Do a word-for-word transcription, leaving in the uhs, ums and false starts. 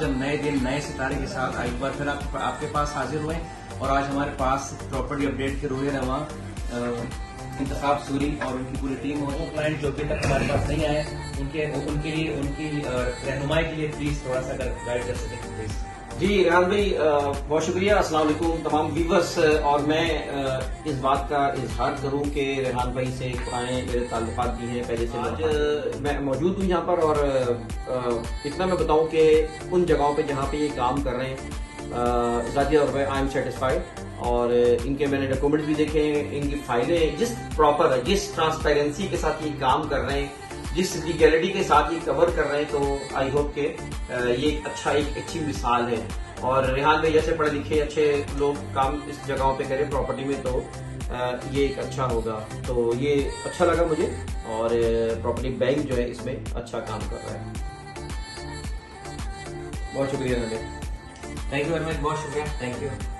आज हम नए दिन नए सितारे के साथ एक बार फिर आप, आपके पास हाजिर हुए और आज हमारे पास प्रॉपर्टी अपडेट के रोहे रवा इंतखाब सूरी और उनकी पूरी टीम हो। क्लाइंट जो अभी तक हमारे पास नहीं आए उनके उनके लिए उनकी रहनुमाई के लिए प्लीज थोड़ा सा गाइड कर सकें प्लीज। जी राज भाई बहुत शुक्रिया, अस्सलाम वालेकुम तमाम व्यूवर्स। और मैं इस बात का इजहार करूं कि रेहान भाई से पुराने मेरे ताल्लुकात भी हैं, पहले से आज मैं मौजूद हूं यहां पर। और इतना मैं बताऊं कि उन जगहों पे जहां पे ये काम कर रहे हैं ज़ाती तौर पर आई एम सेटिस्फाइड। और इनके मैंने डॉक्यूमेंट्स भी देखे हैं, इनकी फाइलें जिस प्रॉपर जिस ट्रांसपेरेंसी के साथ ये काम कर रहे हैं, जिस लीगैलिटी के साथ ये कवर कर रहे हैं, तो आई होप के ये अच्छा एक अच्छी मिसाल है। और रेहान भाई जैसे पढ़े लिखे अच्छे लोग काम इस जगहों पे करें प्रॉपर्टी में तो ये एक अच्छा होगा, तो ये अच्छा लगा मुझे। और प्रॉपर्टी बैंक जो है इसमें अच्छा काम कर रहा है। बहुत शुक्रिया, थैंक यू वेरी मच, बहुत शुक्रिया, थैंक यू।